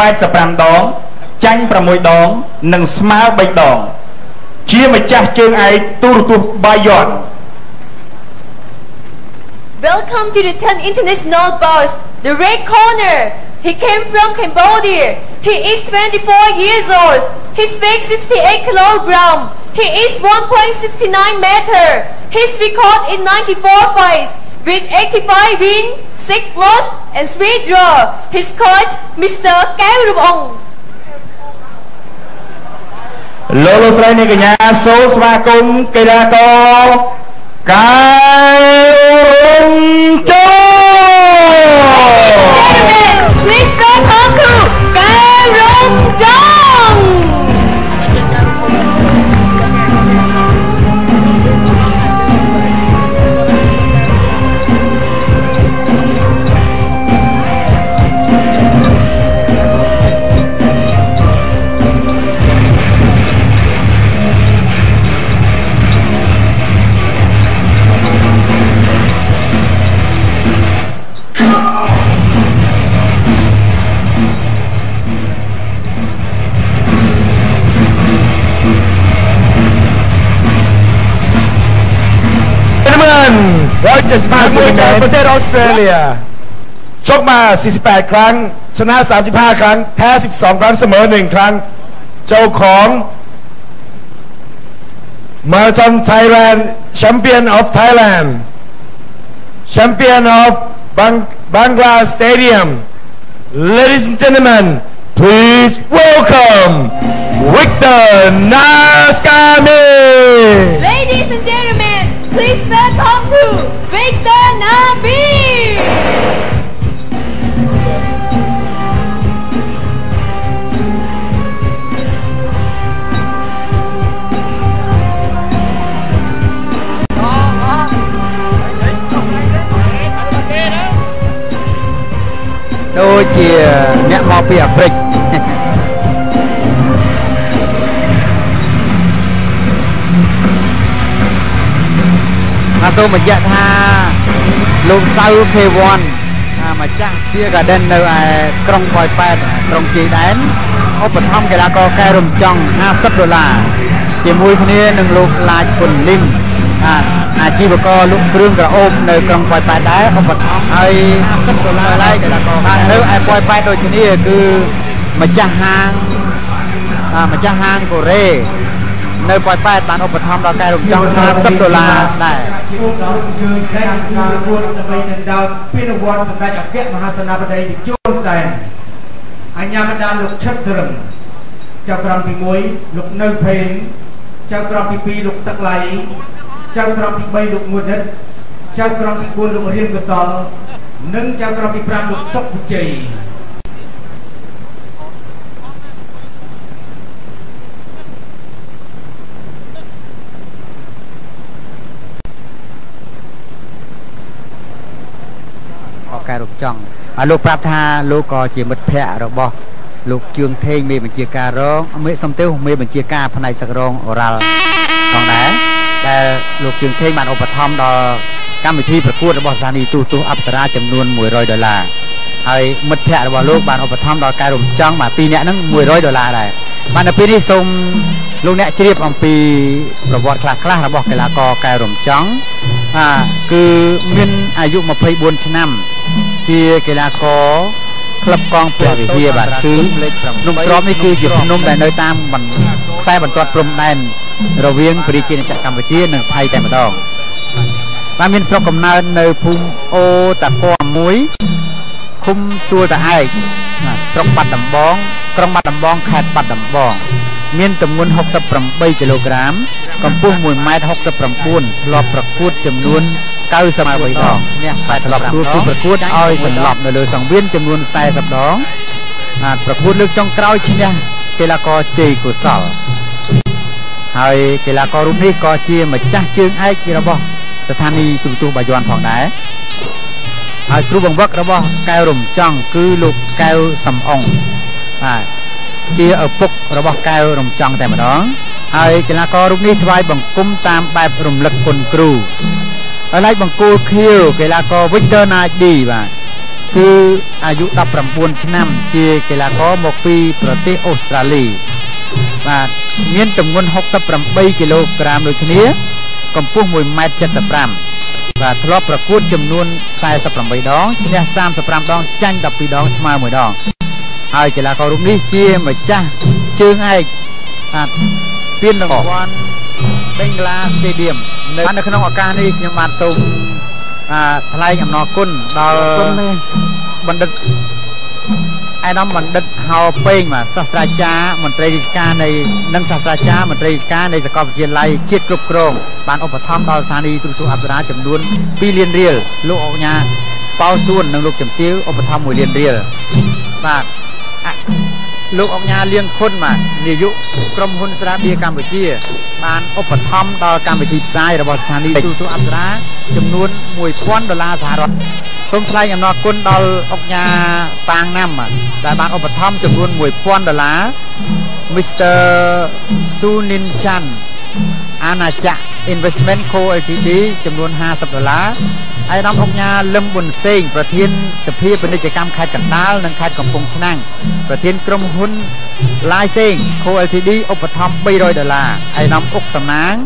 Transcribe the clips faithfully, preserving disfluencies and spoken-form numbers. แปดสปรามดองจังประมวยดองหนึ่งสมาร์ทใบดองเชี่ยมาจากเชียงไอตูรุตุบายอน Welcome to the tenth international boss, the red corner. He came from Cambodia. He is twenty-four years old. He speaks sixty-eight kilograms. He is one point six nine meters. His record in ninety-four fights with eighty-five wins, six losses, and three draws. His coach, Mister Cao Rup Ong.โลโลสไลน์ในกระยาโซสวากุมเกลาโกไก่รุ่งโจ Please welcome to ไก่รุ่งโจมาสู้จากประเทศออสเตรเลียชกมาสี่สิบแปดครั้งชนะสามสิบห้าครั้งแพ้สิบสองครั้งเสมอหนึ่งครั้งเจ้าของมาราธอนไทยแลนด์แชมเปี้ยนออฟไทยแลนด์แชมเปี้ยนออฟบังกลาสเตเดียม Ladies and gentlemen please welcome Victor Naskami Ladies and gentlemen please welcome to Victor Nabil ดูเจียเนี่ยมาเปียกฟริกมาสู้มาเจอท่าลุงซาอุเควันมาจ้างเพื่อกระเด็นในกรงปล่อยแปดกรงจีแดนอุปถัมภ์กีฬาก็แค่รวมจังห้าสิบดอลลาร์เจมูคนนี้หนึ่งลูกลายปุ่นลิ่มอาชีพก็ลุกเครื่องกระโอบในกรงปล่อยแปดได้อุปถัมภ์ไอ้ห้าสิบดอลลาร์ไล่กีฬาก็แล้วไอ้ปล่อยแปดโดยที่นี่คือมาจ้างห้างมาจ้างห้างโกเร่ในปล่อยแปดบานอุปถัมภ์เราแค่รวมจังห้าสิบดอลลาร์ได้ช่วงเรายืนได้การบนสบายในดาวพิณวรสบายจากแก่มหาสนาประเดี๋ยวช่วงแต่อัญญาบรรดาลูกเชิดเริงเจ้ากรมพิมวยลูกเนินเพลงเจ้ากรมพิปีลูกตะไลเจ้ากรมพิใบลูกงวดเด็ดเจ้ากรมพิกุลลูกเรียมกระตองนึ่งเจ้ากรมพิปรามลูกตกบุจีการลูกจ้องลูกปราบทาลูกกอจีมัดแพะเราบอกลูกจึงเทงมีบัญชีการร้องเมื่อสมเตลมีบัญชีการภายในสักรองเราตรงไหนแต่ลูกจึงเทงมันอุปถัมภ์ดอกรรมวิธีประกวดเราบอกสถานีตู้ตู้อัปสราจำนวนมวยร้อยดอลลาร์ไอ้มัดแพะเราบอกลูกมันอุปถัมภ์ดอการลูกจ้องมาปีนี้นั่งมวยร้อยดอลลาร์ได้มันในปีนี้ส่งลูกเนี่ยเรียบอัมพีเราบอกคลาคลาเราบอกกีฬากอการลูกจ้องคือมินอายุมาเพย์บุญชนะที่กีฬาโคคลับกองเปลี่ยนเทียบแบบคือนุ่มร้อนนี่คือหยิบนุ่มแต่เนยตามมันใส่บรรทัดปรุงแดนเราเวียงปริจินจักรกรรมวิธีหนึ่งไทยแต่มาดองมามินสกมนาเนยภูมิโอตะกอมุ้ยคุ้มตัวแต่ไอสกปัดดับบองกรงปัดดับบองขาดปัดดับบองมีนจำนวนหกสิบแปดกิโลกรัมกำปั้นมวยไม้หกสิบแปดปูนรอบประกวดจำนวนเก้าสมัยใบทองเนี่ยไปรอบประกวดอ้อยสลับในเลยสังเวียนจำนวนแปดสัปดาห์ประกวดเลือกจ้องเกล้าชิ้นเนี่ยกีฬากอจีกุศลไอ้กีฬากอรุ่นนี้กอจีมาจ้าเชื่องไอ้กีฬาบอสถานีตุ่มตุ่มบายอนผ่องไหนไอ้ครูบังวักระบอกแก้วรุ่มจ้องคือลูกแก้วสำองไอ้เชี่ยเอาปุกเราบอกแก้วรมจังแต่มาน้องไอ้กีฬาก็รุ่นนี้ทวายบังคุ้มตามแบบรมหลักคนครูอะไรบังกูคิวกีฬาก็วิกเตอร์นายดีบ้าง คืออายุตับประมวลชนะเจียกีฬาก็มกฟีประเทศออสเตรเลียมาเมียนจำนวนหกตับประมวลกิโลกรัมโดยที่นี้กำปั้งมวยไม้จัดตับประมvà t h ó pประกวดจำนวนสายสับปะรดดองชนิดสามสับปะรดดองจังดับปีดองสมาหมวยดองไอ้กีฬาเขารุ่นนี้เชี่ยมาจ้าเชิงไอ้เปียนรางวัลเบงลาสเตเดียมในวันนักน้องอาการนี่ยังมาตุ่มทลายอย่างนอกุนดาวบันดึกไอ้น้ำบันดึกเฮาเป่งมาศาสตราจารย์มนตรีกิจการในนักศาสตราจารย์มนตรีกิจการในสกอตเชียร์ไลเจ็ดกรุ๊ปโครงบ้านอปทอมดาวธานีตุสุอับราจำนวนปีเรียนเรียลลูกออกยาเป้าส่วนนังลูกจำเตี้ยอปทอมมวยเรียนเรียลฝากลูกออกยาเลี้ยงคนมานิยุกรมหุ่นสระเบียกัมพูชีบ้านอปทอมดาวกัมพูชีซ้ายระบอบธานีตุสุอับราจำนวนมวยควอนดอลลาร์สหรัฐสมทลายอย่างนอกุนดาวออกยาปางน้ำมาแต่บ้านอปทอมจำนวนมวยควอนดอลลาร์มิสเตอร์ซูนินชันอาณาจักร Investment Co แอล ที ดี จำนวนห้าสิบดอลลาร์ไอ้น้ององยาเริ่มบุญเซ็งประเทศสภีเป็นกิจกรรมขายกันดาวนังขายกำปงชนั่งประเทศกรมหุ้นลายเซ็ง Co แอล ที ดี อุปถัมภ์ไปร้อยดอลลาร์ไอ้น้องอกสำนัก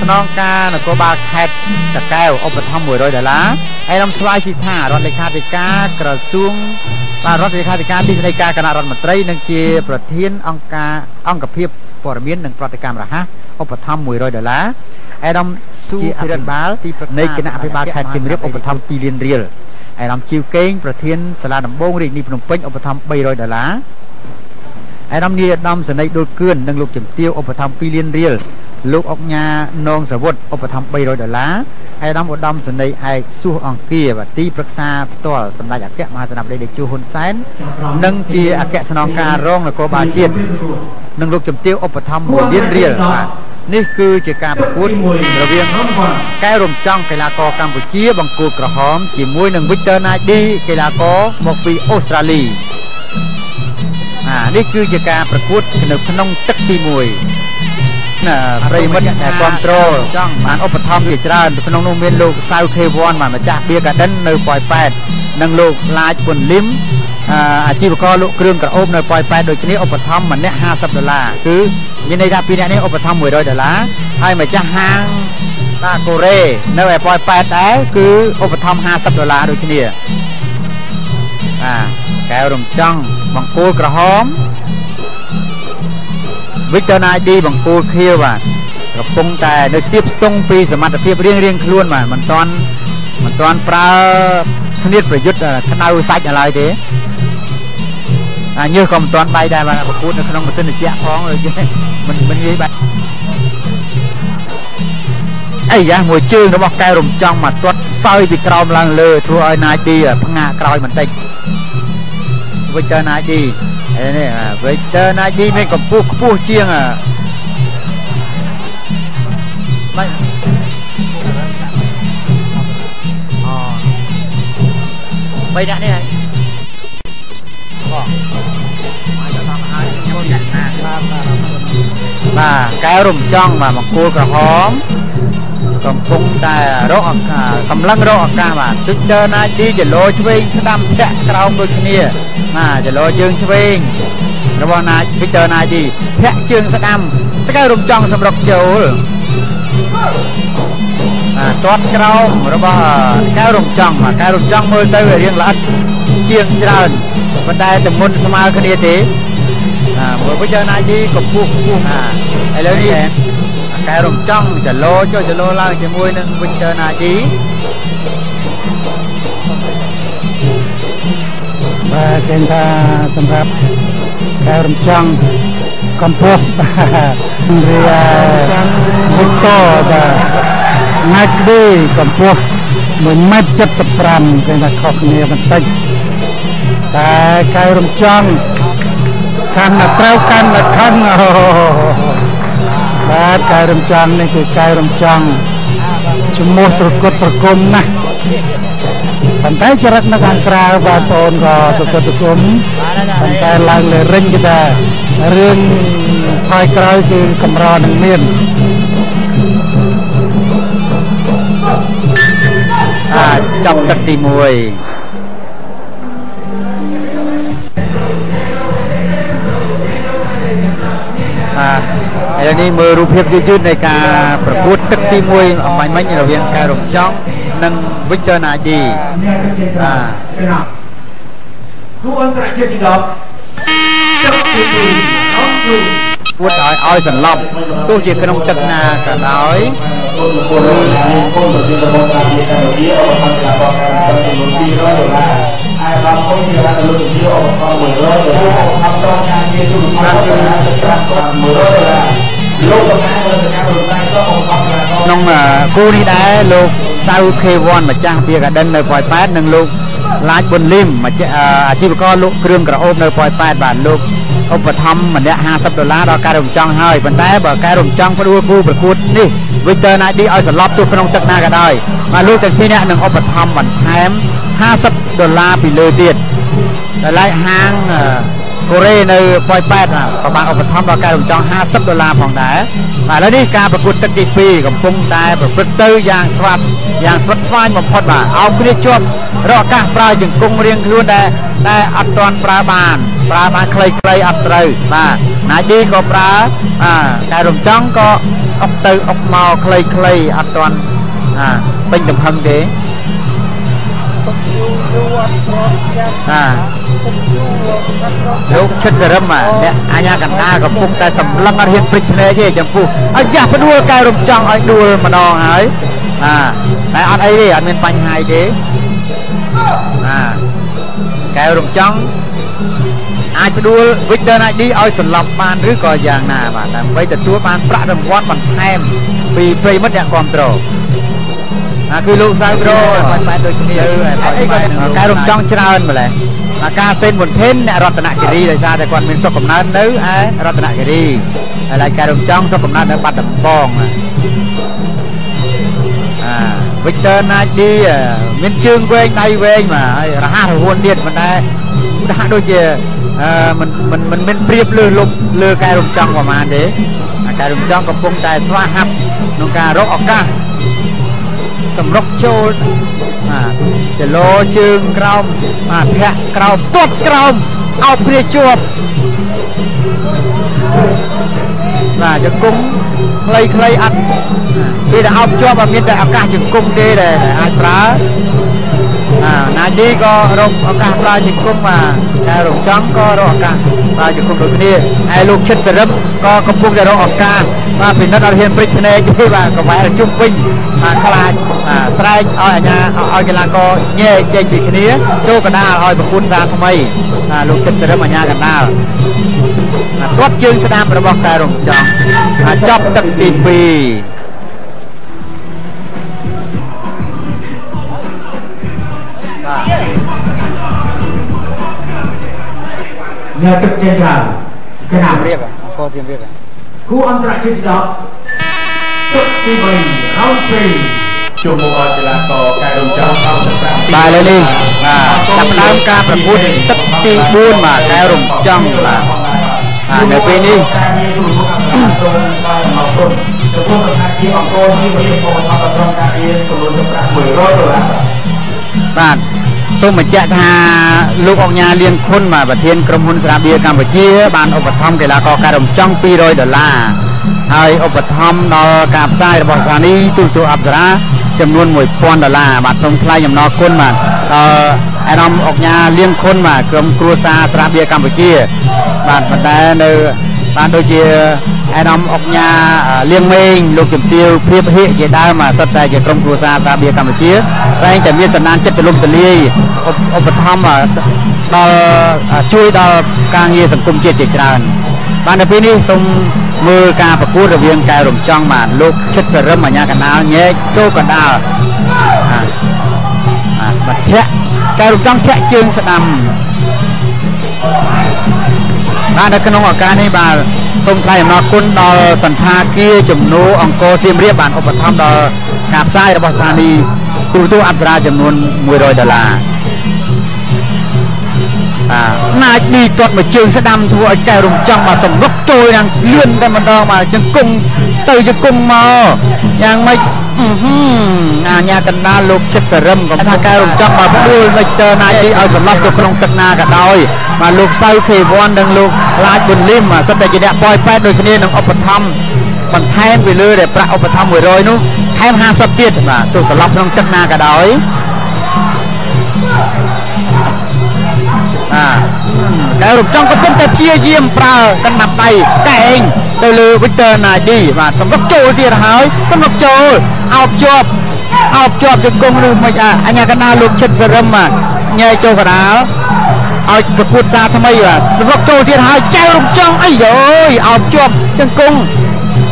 สนองการนกบาขายตะแก้วอุปถัมภ์มวยร้อยดอลลาร์ไอ้น้องสวายสิทธารัฐเลขาธิการกระทรวงรัฐเลขาธิการที่ในการคณะรัฐมนตรีนังเจประเทศองการองกับเพียบปรมีนหนึ่งปฏิกรรมระฮะอุปถัมภ์มวยร้อยดอลลาร์ไอ้ดำสู้พิรันบาลในคณะอภิบาลแทนสิมเรียบอุปถัมภ์ปีเรียนเรียลไอ้ดำจิวเก้งประเทศสลาดำบงรีนิพนมเป้งอุปถัมภ์ใบร้อยดอลลาร์ไอ้ดำนี่ดำสนัยโดดเกลื่อนดังลูกจิ๋มเตี้ยวอุปถัมภ์ปีเรียนเรียลลูกออกงานองสวัสดิ์อุปถัมภ์ใบร้อยดอลลาร์ไอ้ดำอดดำสนัยไอ้สู้อังเกียบตีปรักษาตัวสำนักอักเกะมหาสนามเด็กจูฮุนเซนนังเจียอักเกะสนองการร้องและโกบาเจียนนังลูกจิ๋มเตี้ยวอุปถัมภ์มวยเรียนเรียลนี่คือเจการประกวดระเบียงแก้รวมจ้องกีฬากอกัมพูชีบังกูกระหอมจีมวยหนึ่งวิกเตอร์นายดีกีฬากอมกฟีออสเตรเลียอ่านี่คือเจการประกวดขนมขนมตักตีมวยน่ะไรมันแต่ความโตจ้องผ่านอุปถัมภ์อิจฉาขนมนมเมนลูกซาวเควอนมาจากเบียกันดันในปอยแปดนังลูกลายปุ่นลิ้มอาชีพก็ลุกเครื่องกระโอบในปอยแปดโดยชนิดอุปถัมภ์มันเนี่ยห้าสิบดอลลาร์คือยังในดาปีนี้อุปถัมภ์มวยร้อยดอลลาร์ให้มาจากห้างตาโกเร่ในแบบปอยแปดแต่คืออุปถัมภ์ห้าสิบดอลลาร์โดยชนิดอ่าแก้วรมจังบังกูกระหอมวิกเตอร์นายดีบังกูเคียวว่ะกระปงแต่ในสตีฟสตงปีสมรรถเพียบเรียงเรียงคล้วนมามันตอนมันตอนปลาชนิดประยุทธ์ขนาดไซส์อะไรเด้อเยอะคำตอนใบได้มาประกูดขนมมันเส้นเจี๊ยบท้องเลยมันมันยี่ใบไอ้ยะมวยชื่อนะบอกแกรมจังมาตรวจซอยปีกรอมลังเลทัวร์นายดีพังงากรอยมันติดวิกเตอร์นายดีไอ้เนี่ยวิกเตอร์นายดีไม่กับผู้ผู้เชียงอ่ะไม่ไปนะเนี่ยมาแก้วรมจ้องมาบังกูกระหอมกำปุงแต่รอกกำลังรอกกามาตึกเดินนาดีจะโลชเวงสนามแทะกระองโดยเนี่ยมาจะโลเชิงชเวงระบนาตึกเดินนาดีแทะเชิงสนามแก้วรมจ้องสำหรับเจ้าตอดกระองระบแก้วรมจ้องมาแก้วรมจ้องมือเตยเรียงลัดเชียงเจริญบรรดาแต่มนสมาคณีติเมื่อไปเจอนายดีกับผู้ผู้หาไอ้เรื่องนี้แกรมจ้องจะโลจะจะโลล่างจะมวยนึงไปเจอนายดีมาเป็นท่าสำหรับแกรมจ้องกำปั้นเรียบุตโต้แต่นักดีกำปั้นเหมือนมัดจับสปรัมเป็นตะขอกเนียมันติดแต่แกรมจ้องการนัดเท้ากันนัดขั้นแบบกายรำจังนี่คือกายรำจังชุมโมสรกตสรกมนะปันไตจรักนักการกล่าวบาตอนก็สรกตสรกมปันไตลังเลยเร่งกันได้เรื่องภายกลายคือกำรอหนึ่งเมียนจับตักตีมวย นี่มือรูปเพียบยืดในการประกวดตึกตีมวยไม่ไม่อย่างเรียงการรบจ้องนั่งวิจารณ์ดีอ่าผู้อันตรายเช่นนี้ครับจับตีมือน้องดูพูดอ้อยอ้อยสันหลบตู้จีขนมจักรนาขนมอ้อยน้องกูนี่ได้ลูกซาอุเควอนมาจ้างเพียกระดันในปล่อยแปดหนึ่งลูกลายบนริมมาเจ้าอาชีพก็ลูกเครื่องกระโอบในปล่อยแปดบาทลูกอุปธรรมเหมือนเนี้ยห้าสิบดอลลาร์ดอกการรมจังเฮ้ยบันไดบ่การรมจังพอดูผู้ประคุณนี่วิเตอร์นายดีเอาสลับตัวพนมจักรนาก็ได้มาลูกแต่พี่เนี้ยหนึ่งอุปธรรมบันแถมห้าสิบดอลลาร์ปีเลยเดียดแต่ไล่ห้างโคเรในปอยแปดอ่ะประมาณอุปธรรมดอกการรมจังห้าสิบดอลลาร์ผ่องได้มาแล้วนี่การประคุณตะกี้ปีกับพุ่งได้แบบประตูยางสวัสดิ์ยางสวัสดิ์สวายมาพอดมาเอาคดีช่วยรอการปลายจึงกงเรียงรู้ได้ได้อัตราปลาบานปลาบานใครใครอัตรามาไหนดีก็ปลาอ่าแต่รวมจังก็อัตราอัตมาใครใครอัตราอ่าเป็นจำพังดีอ่าลูกชุดเสริมมาเนี่ยอาญากันตากับพุ่งแต่สำลักเห็นปริศเนยเย่จังฟูอ่ะอยากไปดูการรวมจังไอ้ดูมาดองหายอ่าแต่อันไอ้ดิอันเป็นปัญหาดิอ่าแกรมจังอาจจะดูวิจารณ์ดีเอาสลับมันหรือก่อย่างนาบ้างไปแต่ตัวมันประดับวัดมันแฮมปีเปรย์มัดยาความโตคือลูกสาวโตไปโดยที่เออแกรมจังชนะเอิญมาเลยการเซ็นบนเทนรัตนกิริเลยชาแต่ก่อนเป็นสกุลนั้นนู้ไอ้รัตนกิริอะไรแกรมจังสกุลนั้นได้ปัดดับฟองวิจารณ์ดีมินเชิงเวงไตเวงมาราคาหัวเดียดมันได้ได้ด้วยเจมันมันมันเป็นเปรียบเลือลุกเลือกายรมจังประมาณเด็กกายรมจังกับปงใจสว่าหับนกการรกออกก้าสำรกโชว์จะโลเชิงกราวมาแพะกราวตบกราวเอาเปรียบจวบน่าจะกุ้งใครใครอัดพี่จะเอาจวบแบบนี้แต่อากาศจึงกุ้งเด้เลยไอ้ปลานาดีก็รบอากาศปลาจึงกุ้งมาแต่รบจังก็รบอากาศปลาจึงกุ้งโดยที่ไอ้ลูกเช็ดเสริมก็กำปุกจะรบอากาศมาเป็นนัดอาเทียนปริชเนยที่ว่าก็ไปจุ่มปิ้งมาคลายสไลด์เอาอันยาเอากีฬาก็เย่เจดีคนนี้ดูกันได้เอาแบบคุณสารทำไมลูกเช็ดเสริมอันยากันได้รถจึงสนามประบอกการรบจังจับตักตีปีเนี่ยตึกเจนชาขนาดเรียกอ่ะก็เตรียมเรียกอ่ะคู่อันตรายที่ดอกตึกตีปีเอาปีชั่วโมงอันตรายต่อการรบจังเอาสักแป๊บตายเลยนี่จับน้ำการประพูดตึกตีบุญมาการรบจังมาในปีนี้บ้านส้มมาแจกทาลูกออกยาเลี้ยงคนมาประเทศกรมหุ่นสระเบียกัมพูชีบ้านอุปธรรมกีฬากอการรมจ้องปีโดยดอลลาร์ไออุปธรรมนอกาบไซร์บอสานีตุตุอับสระจำนวนหมวยปอนดอลลาร์บาททงไทยยำนอคนมาไอ้นำออกยาเลี้ยงคนมากรมครูซาสระเบียกัมพูชีบ้านประเทศเนอบ้านโดยเฉพาะไอ้น้องออกยาเลี้ยงเมงลูกจุ่มเตียวเพียบเฮเจด้ามาสแตย์เจกรมครูซาตาเบียกัมพูชีแรงจะมีสัญญาณเจ็ดตะลุมตะลีอุปธรรมต่อช่วยต่อการเงินสังคมเจ็ดเจ็ดจานบ้านในปีนี้ทรงมือการประกูระเบียงการรวมจ้องมาลูกชุดเสริมมาญากันเอาเงี้ยโจกันเอาบัดแค่การรวมจ้องแค่จึงสนามบ้านในขนมอาการนี้บ้านสมไทยมาคุณดอสันทากี้จมนูองโกซิมเรียบบานอุปธรรมดอกาบไซระบาสานีตูตูอัปสราจำนวนมวยรอยดอลลาร์นายดีตดมาเชิงสะดำทัวไอแกรุมจังมาสมรบโจยนางเลื่อนได้มันดองมาจังกุ้งเตยจังกุ้งมาอย่างไม่อาญากันนาลูกเช็ดเสริมกับทางแกรุมจังมาพูดมาเจอนายดีเอาสำหรับตัวพลงตักนากับดอยมาลูกไซเควอนดังลูกลายบุญริมมาสแตจิเดะปอยแปดโดยคนนี้น้องอภิธรรม มันแทงไปเลยเดี๋ยวประเอาไปทำหวยรอยนู้แทงห้าสับเตี้ยมาตัวสลับน้องจักรนากระดอยอ่าแต่รูปจังก็เป็นแต่เชี่ยเยี่ยมปลากันหนักไปแต่เองโดยเลยวิเตอร์นาดีมาสำหรับโจเดียร์หายสำหรับโจเอาจบเอาจบจะกงรูมาจากอันยากันนาลูกเช็ดเสริมมาเงยโจกระดาเอาประกุศลทำไมวะสำหรับโจเดียร์หายใจรูปจังไอ้โย่เอาจบจังกง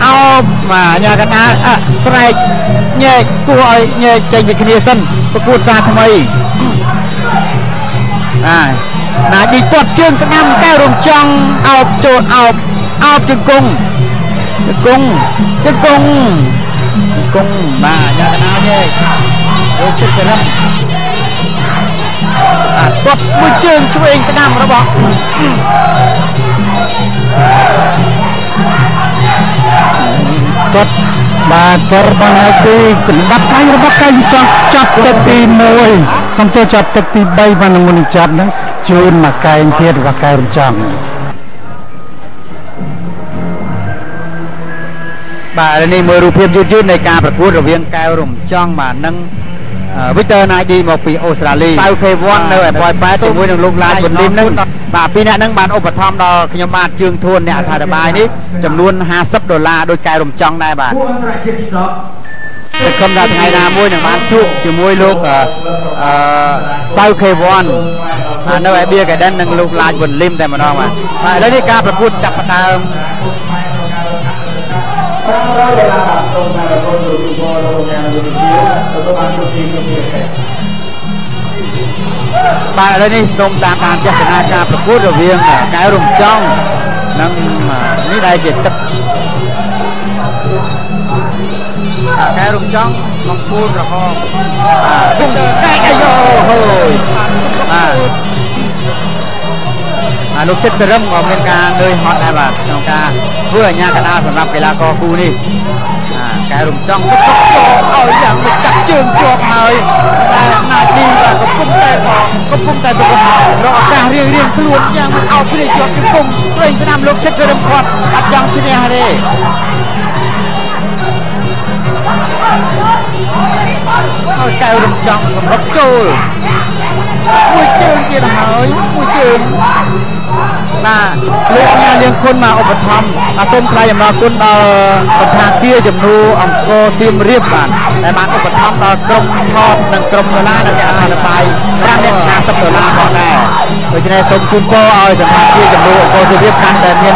เอามาเงยกันนาอ่ะใส่เงยกูไอเงยใจวิคเนียสันประกุศลทำไมอ่านาดีตรวจเชิงสนามแก้วรุมจังเอาโจดเอาเอาจึงกงจึงกงจึงกงกงมาญาตินาเย่โดยชุดเสร็จแล้วตรวจมือเชิงช่วยเองสนามระบอกตรวจมาตรวจบางทีกลับไปกลับไปจับจับตะปีมวยคำตัวจับตะปีใบมันงงจับนะจูนมาไกลเทียดว่าไกลจังบ่านี่มือรูปเพียบยืดในการประกวดระเบียงไกลรุ่มจ้องมานั่งวิเตอร์นายดีมาปีออสเตรเลียเคยว่อนเลยแบบปล่อยไปตัวมวยหนึ่งลูกลายจนริมนั่งบ่าปีนี้นั่งบานอุปถัมภ์ดอกขยมาดจึงทวนเนี่ยถ่ายบายนี้จำนวนห้าสิบดอลลาร์โดยไกลรุ่มจ้องได้บ่าจะคำดาไทยนามวยหนึ่งมันชุกจะมวยลูกเซาเคยวันนั่นไอเบียกับดันหนึ่งลูกลายบนริมแต่มันออกมาแล้วนี่การประกวดจับประตามมาแล้วนี่ทรงตามการจัดงานการประกวดระเบียงไก่รุมจ้องนั่งนี่ได้เจ็ดตับแกรุมจ้องมังคูดระหองบุ้งไก่ไก่โย่โอ้ยลูกเช็ดเสริมของเล่นการโดยฮอตได้แบบน้องกาเพื่อญาติกันเอาสำหรับกีฬากอกูนี่แกรุมจ้องก็เอาอย่างไปจับเชือกจวบเลยแต่นาดีแบบก็พุ่งแต่ก่อก็พุ่งแต่สุดท้ายเราออกการเรียงเรียงขลุ่นอย่างมันเอาไปเลยจวบไปพุ่งเลยสนามลูกเช็ดเสริมคอดอัดยังที่เนี่ยฮะดิเอาใจรุมจังกับรับโจลมุ้ยเจิงกินหอยมุ้ยเจิงมาเลี้ยงงานเลี้ยงคนมาอุปถัมภ์มาส้มใครอย่างเราคนเราประธานเตี้ยจำนูอังโกซิมเรียบกันแต่มาอุปถัมภ์เรากรมทอดดังกรมเวลาดังแก่อาหารไปร่างเด็กนาสับเดลาก่อนแน่โดยเฉพาะสมคุณก็เอาสัมภาษณ์เตี้ยจำนูอังโกซิมเรียบกันแต่เพียง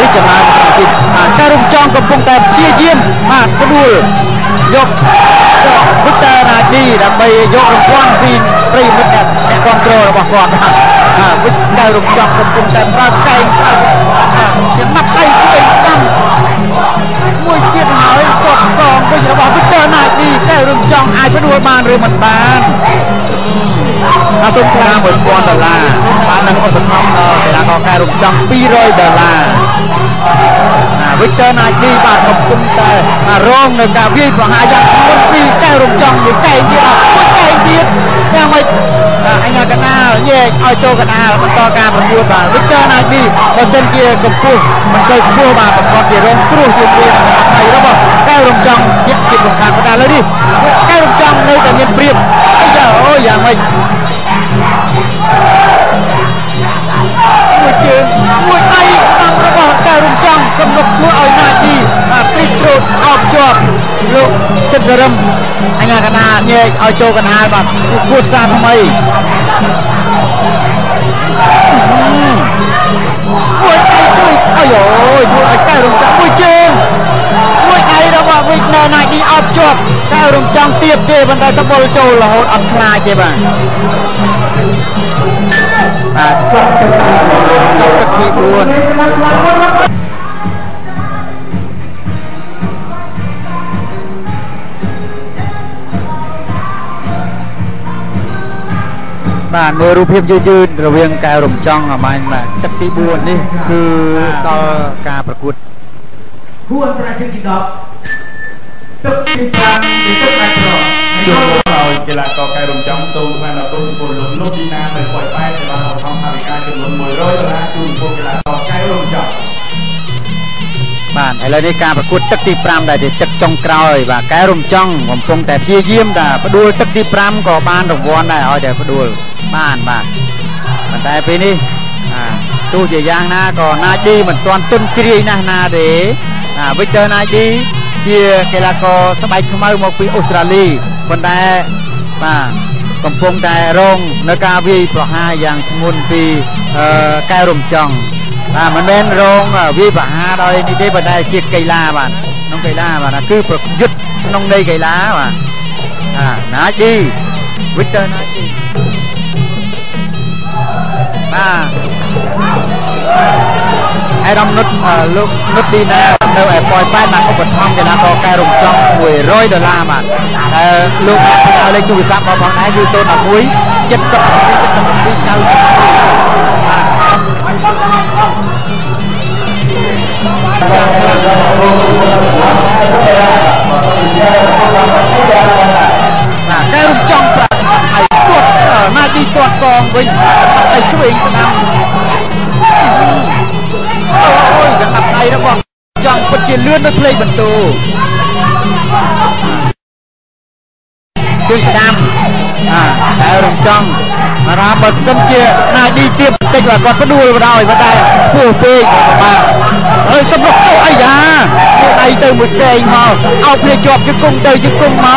ริจมาติดใจรุมจังกับพงแต่เตี้ยเยี่ยมมากกระดูยกวิเตอร์นาดีดับไปยกลงกว้างปีนปรีมันแบบแนวคอนโทรลบอกก่อนนะวิเตอร์ลุกยกกลุ่มแต่ปราไก่เสียงนับไก่ที่เป็นตั้งมวยเกียรติหายกดกองไปจะบอกวิเตอร์นาดีแก้วลุกยกอายพระดูบานเรือมันบานอาตุ้มกลางเหมือนบอลดอลลาร์บานนั้นก็จะทำเลยเวลาของแก้วลุกยกปีร้อยดอลลาร์วิเตอร์นาดีบาดกลุ่มแต่มาร้องในการวิ่งของหายาคนปีแก้วลุกยกหรือไก่เดียร์คนไก่เดียร์ยังไม่ไอ้เงากันเอาเย่เอาโจกันเอามันต่อการประกวดมาวิเตอร์นาดีบนเส้นเกียร์กับคู่มันเคยคู่มาประกอบเดี่ยวร้องครูเกียร์เกียร์นะครับไทยแล้วบอกแก้วลุกยกยึดจิตของการประกาศเลยดิแก้วลุกยกในแต่เมียนเปรียบไอ้เจ้าโอ้ยังไม่มวยเก่งมวยไทยตามระบบการรุมจังสำหรับผู้เอาหน้าที่มาติดตรูดออกจอบลูกเช็ดเสริมอันยากันนาเย่เอาโจกันนาแบบพูดซาทำไมมวยไทยช่วยโอ้โหมวยไทยรุมจังมวยเก่งมวยไทยระบบวิทย์หน้าที่ออกจอบการรุมจังเตียบเจบันไดสบอลโจละหดอับคลายเจบ้างมาจบกับทีมบุญบ้านเมืองรูปเพียบยืดๆระเวียงกายร่มจ้องมามาจับทีมบุญนี่คือต่อการประกวดควรประชิดดอกจับทีมจังที่จับไปต่อจุดเราเวลาต่อการร่มจ้องสูงมาเราต้องบุญลงโลกดีนาไปปล่อยไปแต่เราจำนวนมวยร้อยตัวนะดูพวกกีฬาต่อไกลลงจับบ้าน ไอ้เรื่องนี้การประกวดตักตีพรามได้จะจัดจงกรอยว่าแกรุมจ้องผมคงแต่พี่ยิ้มได้ประดูตักตีพรามก่อบ้านของวอนได้เอาใจประดูบ้านบ้านมันแต่ปีนี้ตู้เจียงนะก่อนนาจีเหมือนตอนต้นชีรีนะนาเด๋วิเตอร์นาจีเจียเกลากอสบายขมายมองไปออสเตรเลียมันแต่มาผมคงแต่รงนักการวีปลอหาอย่างมุนปีแกรุมจ้องอ่ามันเป็นโรงวิบหาโดยนิติบันไดเชียไก่ลาบ้านน้องไก่ลาบ้านคือประยุทธ์น้องในไก่ลาบ้านอ่านาจีวิเตอร์นาจีมาไอ้ดำนุชลูกนุชดีนะเดี๋ยวไอ้ปล่อยป้ายมันก็ปวดท้องจะนะก็แกลงจ้องหวยร้อยดอลลาร์บ้านเออลูกเอาเลยจุดสามของของนายคือโซนหนักมุ้ยเจ็ดสิบเจ็ดสิบปีเก้าสิแกลงจ้องประไอ้ตรวจมาดีตรวจซองวิ่งไอ้ช่วยอีกสักหนึ่งโอ้ยจะตัดในนะบอกจ้องปัจเจเลื่อนด้วยเพลงประตูดึงสนามอ่าแต่ลงจ้องมาราบต้นเจียนาดีเตรียมเตะแบบก็ดูเราอีกก็ได้ผู้ปีกมาเฮ้ยสมรภูมิไอ้ยาไอ้เตยมือเตยมาเอาเพลงจบจะกุ้งเตยจะกุ้งมา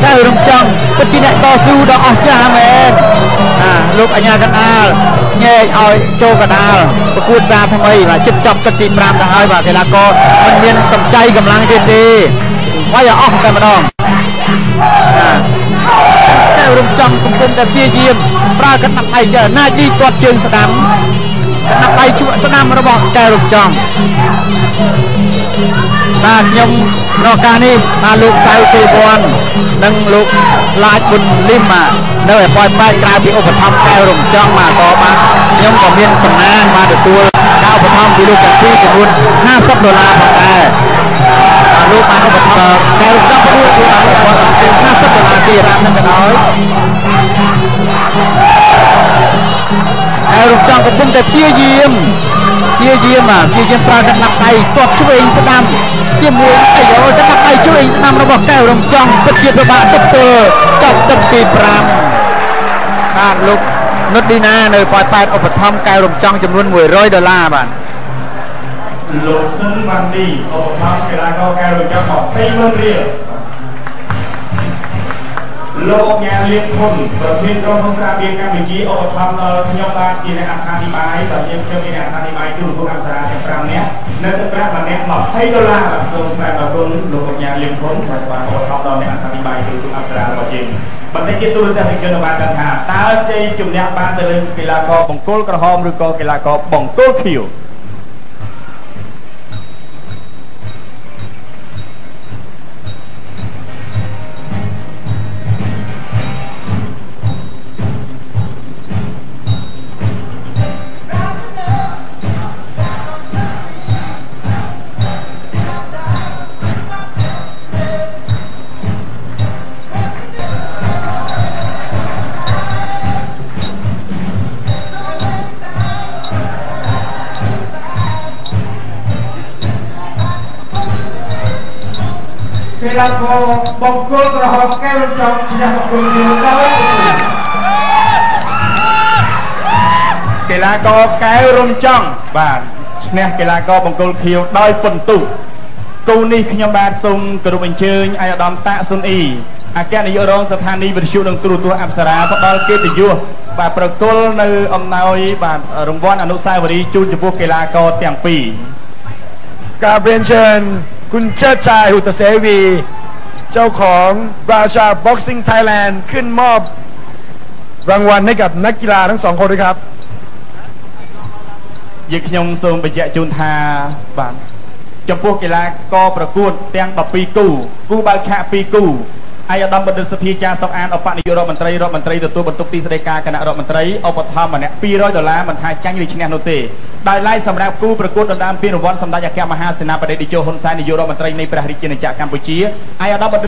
ได้ลงจ้องปัจเจเนี่ยต่อสู้ดอกอัชชาแมนอ่าลูกอัญญากันอาเย่เอาโจกันอาประกูลซาทำไมมาจิตจับกันตีปรามทางไอ้บ่าเกลากรมันเมียนสมใจกำลังดีดีว่าอย่าอ้อมแต่มาดองแต่รวมจังกุมกุมแต่เพียเยี่ยมปรากันนักไอ้เจ้าหน้าดีตัวเชิงสนามนักไอ้ชั่วสนามระบอกแต่รวมจังตาหยงนอกการนี้มาลูกสาวตีบอลดังลูกลายบุญลิมมาเนยปล่อยไปกลายเป็นอุปธรรมแก้วหลงจ้องมาต่อมายังกับเมียนสำนักมาตัวตัวดาวอุปธรรมที่ลูกจากที่กับบุญห้าสิบดอลลาร์ของแกลูกมาอุปธรรมแก้วจ้องพูดตัวอุปธรรมเป็นห้าสิบดอลลาร์ที่รับนั่นก็น้อยแก้วหลงจ้องกับบุญแต่เพี้ยเยี่ยมเยี่ยมเยี่ยมอ่ะเยี่ยมเยี่ยมปราดักนักไต่ตัวช่วยเองสนามเยี่ยมมวยไต่โอ้ดักนักไต่ช่วยเองสนามเราบอกแก้วลงจ้องก็เจียบประบาดตึ๊บเตอร์จับตึ๊บตีปรามบ้านลุกนุชดีนาเนยปล่อยไปอุปถัมภ์แก้วลงจ้องจำนวนมวยร้อยดอลลาร์บ้านลุกซึ่งวันนี้อุปถัมภ์กีฬาแก้วลงจ้องออกไปเมืองเรียบโลกแง่เลี้ยงคนประเทศโลกของสาเบียการบิจีโอทอมเออพยาบาลจีนในอาคารนิบายแบบยังจะมีในอาคารนิบายที่หลวงพ่อคำสาแห่งกลางเนี้ยนั่นก็แปลว่าเนี้ยหลอดให้ดอลลาร์แบบส่งแปลว่าคนโลกแง่เลี้ยงคนปัจจุบันโอทอมเราในอาคารนิบายที่หลวงพ่อคำสาเราจริงบันทึกตัวจะเป็นเกินมาตั้งหาตาใจจุ่มเนี้ยบ้านเป็นกีฬากอบังโกลกระหอบหรือกอกีฬากอบังโกลคิวกีฬาโก้บงโก้กระหอบแก้วจอมชนะบงโก้ได้กีฬาโก้แก้วรุมจ้องบ้านเนี่ยกีฬาโก้บงโก้เขียวได้ปุ่นตุกูนี่ขยำบาดซุ่มกระดูกเป็นเชิงไอดอมตะซุนอีอาแกนิยรองสถานีวิทยุดังตรูตัวอัปสราพอดอลเกติยูบาดประตูในอมนายบาดรางวัลอนุสาวรีย์จูนจะพวกกีฬาโก้เตียงปีกาเบรนเชนคุณเชิดชัยหุตเสวีเจ้าของราชาบ็อกซิ่งไทยแลนด์ขึ้นมอบรางวัลให้กับนักกีฬาทั้งสองคนด้วยครับยึกยงซูมไปเจจุนทาบานจำพวกกีฬาก็ประกวดเตียงบับปีกู้กู้บาลแคปีกู้ไออดอมบดินสพีจาสองอันอปะนิยรมันตรีรมันตรีตัวตัวบรรทุกตีสเดกาคณะรมันตรีอปทอมเนี่ยปีร้อยดอลลาร์มันทายจังยิริชเนโนเต้ได้ไล่สำนักกู้ประกวดดำดำปีนวันสำนักยาแก้มหาเสนาประเดี๋ยวโจฮุนไซนิยรมันตรีในประเทศจีนจากกัมพูชีไออดอมบดิน